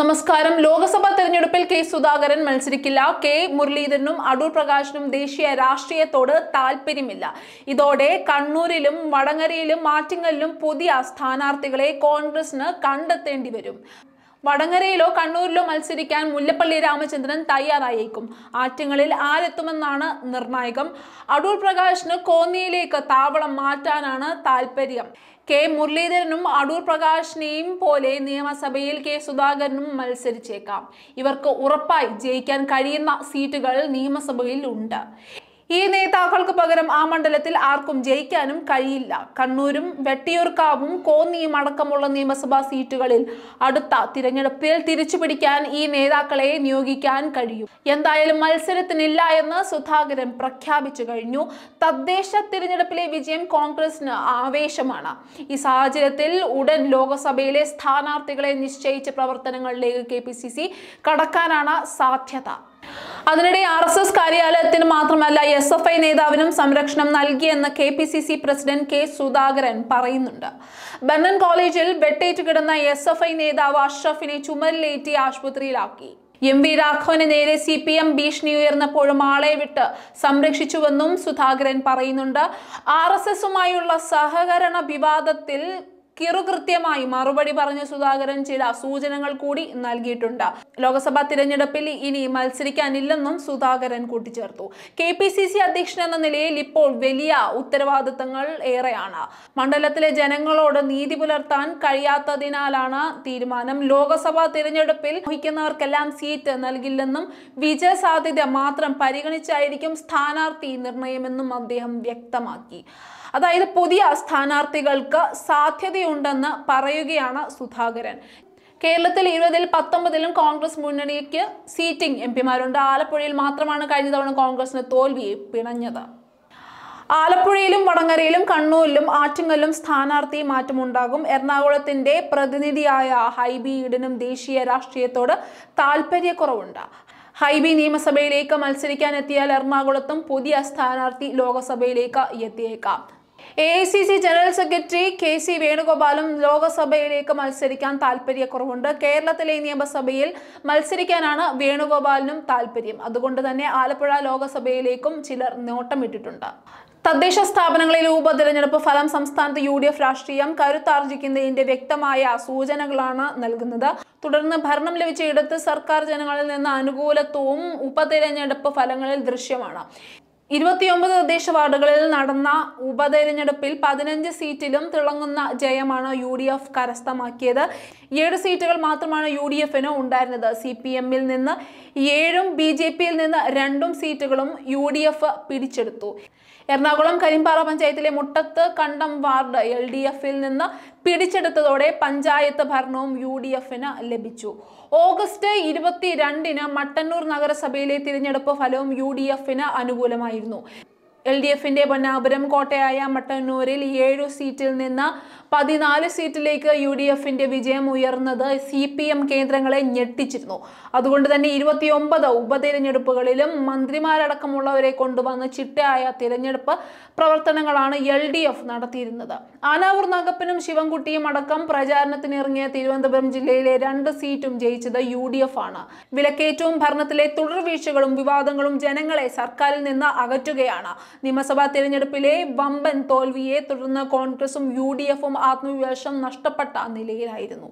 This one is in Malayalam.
നമസ്കാരം. ലോക്സഭ തെരഞ്ഞെടുപ്പിൽ കെ സുധാകരൻ മത്സരിക്കില്ല. കെ മുരളീധരനും അടൂർ പ്രകാശിനും ദേശീയ രാഷ്ട്രീയത്തോട് താല്പര്യമില്ല. ഇതോടെ കണ്ണൂരിലും വടകരയിലും ആറ്റിങ്ങലിലും പുതിയ സ്ഥാനാർത്ഥികളെ കോൺഗ്രസിന് കണ്ടെത്തേണ്ടി വരും. വടകരയിലോ കണ്ണൂരിലോ മത്സരിക്കാൻ മുല്ലപ്പള്ളി രാമചന്ദ്രൻ തയ്യാറായേക്കും. ആറ്റിങ്ങളിൽ ആരെത്തുമെന്നാണ് നിർണായകം. അടൂർ പ്രകാശിന് കോന്നിയിലേക്ക് താവളം മാറ്റാനാണ് താല്പര്യം. കെ മുരളീധരനും അടൂർ പ്രകാശിനെയും പോലെ നിയമസഭയിൽ കെ സുധാകരനും മത്സരിച്ചേക്കാം. ഇവർക്ക് ഉറപ്പായി ജയിക്കാൻ കഴിയുന്ന സീറ്റുകൾ നിയമസഭയിൽ ഉണ്ട്. ഈ നേതാക്കൾക്ക് പകരം ആ മണ്ഡലത്തിൽ ആർക്കും ജയിക്കാനും കഴിയില്ല. കണ്ണൂരും വെട്ടിയൂർക്കാവും കോന്നിയും അടക്കമുള്ള നിയമസഭാ സീറ്റുകളിൽ അടുത്ത തിരഞ്ഞെടുപ്പിൽ തിരിച്ചുപിടിക്കാൻ ഈ നേതാക്കളെ നിയോഗിക്കാൻ കഴിയും. എന്തായാലും മത്സരത്തിനില്ല എന്ന് സുധാകരൻ പ്രഖ്യാപിച്ചു കഴിഞ്ഞു. തദ്ദേശ തിരഞ്ഞെടുപ്പിലെ വിജയം കോൺഗ്രസിന് ആവേശമാണ്. ഈ സാഹചര്യത്തിൽ ഉടൻ ലോക്സഭയിലെ സ്ഥാനാർത്ഥികളെ നിശ്ചയിച്ച പ്രവർത്തനങ്ങളിലേക്ക് KPCC കടക്കാനാണ് സാധ്യത. അതിനിടെ RSS കാര്യാലയത്തിന് മാത്രമല്ല SFI നേതാവിനും സംരക്ഷണം നൽകിയെന്ന് KPCC പ്രസിഡന്റ് കെ സുധാകരൻ പറയുന്നുണ്ട്. ബണ്ണൻ കോളേജിൽ വെട്ടേറ്റ് കിടന്ന SFI നേതാവ് അഷ്റഫിനെ ചുമലിലേറ്റി ആശുപത്രിയിലാക്കി. MV രാഘവന് നേരെ CPM ഭീഷണി ഉയർന്നപ്പോഴും ആളെ വിട്ട് സംരക്ഷിച്ചുവെന്നും സുധാകരൻ പറയുന്നുണ്ട്. RSSമായുള്ള സഹകരണ വിവാദത്തിൽ കിറുകൃത്യമായി മറുപടി പറഞ്ഞ സുധാകരൻ ചില സൂചനകൾ കൂടി നൽകിയിട്ടുണ്ട്. ലോക്സഭാ തിരഞ്ഞെടുപ്പിൽ ഇനി മത്സരിക്കാനില്ലെന്നും സുധാകരൻ കൂട്ടിച്ചേർത്തു. KPCC അധ്യക്ഷൻ എന്ന നിലയിൽ ഇപ്പോൾ വലിയ ഉത്തരവാദിത്തങ്ങൾ ഏറെയാണ്. മണ്ഡലത്തിലെ ജനങ്ങളോട് നീതി പുലർത്താൻ കഴിയാത്തതിനാലാണ് തീരുമാനം. ലോക്സഭാ തിരഞ്ഞെടുപ്പിൽ വഹിക്കുന്നവർക്കെല്ലാം സീറ്റ് നൽകില്ലെന്നും വിജയ സാധ്യത മാത്രം പരിഗണിച്ചായിരിക്കും സ്ഥാനാർത്ഥി നിർണയമെന്നും അദ്ദേഹം വ്യക്തമാക്കി. അതായത് പുതിയ സ്ഥാനാർത്ഥികൾക്ക് സാധ്യതയുണ്ടെന്ന് പറയുകയാണ് സുധാകരൻ. കേരളത്തിൽ 20-19 കോൺഗ്രസ് മുന്നണിക്ക് സീറ്റിംഗ് MP മാരുണ്ട്. ആലപ്പുഴയിൽ മാത്രമാണ് കഴിഞ്ഞ തവണ കോൺഗ്രസിന് തോൽവിയെ പിണഞ്ഞത്. ആലപ്പുഴയിലും വടകരയിലും കണ്ണൂരിലും ആറ്റിങ്ങലിലും സ്ഥാനാർത്ഥി മാറ്റമുണ്ടാകും. എറണാകുളത്തിന്റെ പ്രതിനിധിയായ ഹൈബി ഈഡനും ദേശീയ രാഷ്ട്രീയത്തോട് താല്പര്യക്കുറവുണ്ട്. ഹൈബി നിയമസഭയിലേക്ക് മത്സരിക്കാൻ എത്തിയാൽ എറണാകുളത്തും പുതിയ സ്ഥാനാർത്ഥി ലോക്സഭയിലേക്ക് എത്തിയേക്കാം. AICC ജനറൽ സെക്രട്ടറി KC വേണുഗോപാലും ലോക്സഭയിലേക്ക് മത്സരിക്കാൻ താല്പര്യക്കുറവുണ്ട്. കേരളത്തിലെ നിയമസഭയിൽ മത്സരിക്കാനാണ് വേണുഗോപാലിനും താല്പര്യം. അതുകൊണ്ട് തന്നെ ആലപ്പുഴ ലോക്സഭയിലേക്കും ചിലർ നോട്ടമിട്ടിട്ടുണ്ട്. തദ്ദേശ സ്ഥാപനങ്ങളിലെ ഉപതെരഞ്ഞെടുപ്പ് ഫലം സംസ്ഥാനത്ത് UDF രാഷ്ട്രീയം കരുത്താർജിക്കുന്നതിന്റെ വ്യക്തമായ സൂചനകളാണ് നൽകുന്നത്. തുടർന്ന് ഭരണം ലഭിച്ചയിടത്ത് സർക്കാർ ജനങ്ങളിൽ നിന്ന് അനുകൂലത്വവും ഉപതെരഞ്ഞെടുപ്പ് ഫലങ്ങളിൽ ദൃശ്യമാണ്. 29 തദ്ദേശ വാർഡുകളിൽ നടന്ന ഉപതെരഞ്ഞെടുപ്പിൽ 15 സീറ്റിലും തിളങ്ങുന്ന ജയമാണ് UDF കരസ്ഥമാക്കിയത്. 7 സീറ്റുകൾ മാത്രമാണ് UDFന് ഉണ്ടായിരുന്നത്. CPM ൽ നിന്ന് 7-ഉം BJP ൽ നിന്ന് 2-ഉം സീറ്റുകളും UDF പിടിച്ചെടുത്തു. എറണാകുളം കരിമ്പാറ പഞ്ചായത്തിലെ മുട്ടത്ത് കണ്ടം വാർഡ് LDF ൽ നിന്ന് പിടിച്ചെടുത്തതോടെ പഞ്ചായത്ത് ഭരണവും UDFന് ലഭിച്ചു. August 22-ന് മട്ടന്നൂർ നഗരസഭയിലെ തിരഞ്ഞെടുപ്പ് ഫലവും UDFന് അനുകൂലമായി. LDFന്റെ പൊന്നാപുരം കോട്ടയായ മട്ടന്നൂരിൽ 7 സീറ്റിൽ നിന്ന് 14 സീറ്റിലേക്ക് UDFന്റെ വിജയം ഉയർന്നത് CPM കേന്ദ്രങ്ങളെ ഞെട്ടിച്ചിരുന്നു. അതുകൊണ്ട് തന്നെ 29 ഉപതെരഞ്ഞെടുപ്പുകളിലും മന്ത്രിമാരടക്കമുള്ളവരെ കൊണ്ടുവന്ന് ചിട്ടയായ തിരഞ്ഞെടുപ്പ് പ്രവർത്തനങ്ങളാണ് LDF നടത്തിയിരുന്നത്. ആനാവൂർ നഗപ്പനും ശിവൻകുട്ടിയും അടക്കം പ്രചാരണത്തിനിറങ്ങിയ തിരുവനന്തപുരം ജില്ലയിലെ 2 സീറ്റും ജയിച്ചത് UDF ആണ്. വിലക്കയറ്റവും ഭരണത്തിലെ തുടർവീഴ്ചകളും വിവാദങ്ങളും ജനങ്ങളെ സർക്കാരിൽ നിന്ന് അകറ്റുകയാണ്. നിയമസഭാ തിരഞ്ഞെടുപ്പിലെ വമ്പൻ തോൽവിയെ തുടർന്ന് കോൺഗ്രസും UDFും ആത്മവിശ്വാസം നഷ്ടപ്പെട്ട നിലയിലായിരുന്നു.